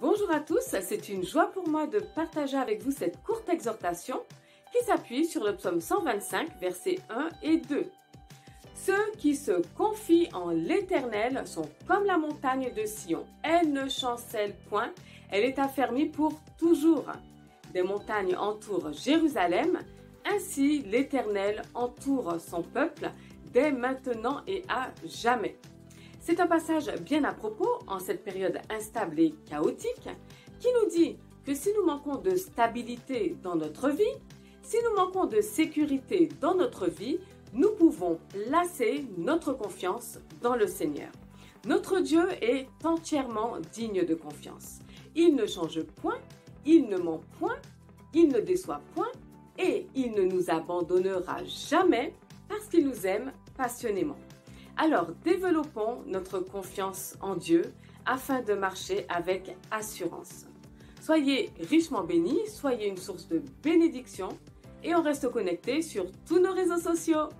Bonjour à tous, c'est une joie pour moi de partager avec vous cette courte exhortation qui s'appuie sur le psaume 125, versets 1 et 2. Ceux qui se confient en l'Éternel sont comme la montagne de Sion. Elle ne chancelle point, elle est affermie pour toujours. Des montagnes entourent Jérusalem, ainsi l'Éternel entoure son peuple dès maintenant et à jamais. C'est un passage bien à propos en cette période instable et chaotique qui nous dit que si nous manquons de stabilité dans notre vie, si nous manquons de sécurité dans notre vie, nous pouvons placer notre confiance dans le Seigneur. Notre Dieu est entièrement digne de confiance. Il ne change point, il ne ment point, il ne déçoit point et il ne nous abandonnera jamais parce qu'il nous aime passionnément. Alors développons notre confiance en Dieu afin de marcher avec assurance. Soyez richement bénis, soyez une source de bénédiction et on reste connecté sur tous nos réseaux sociaux.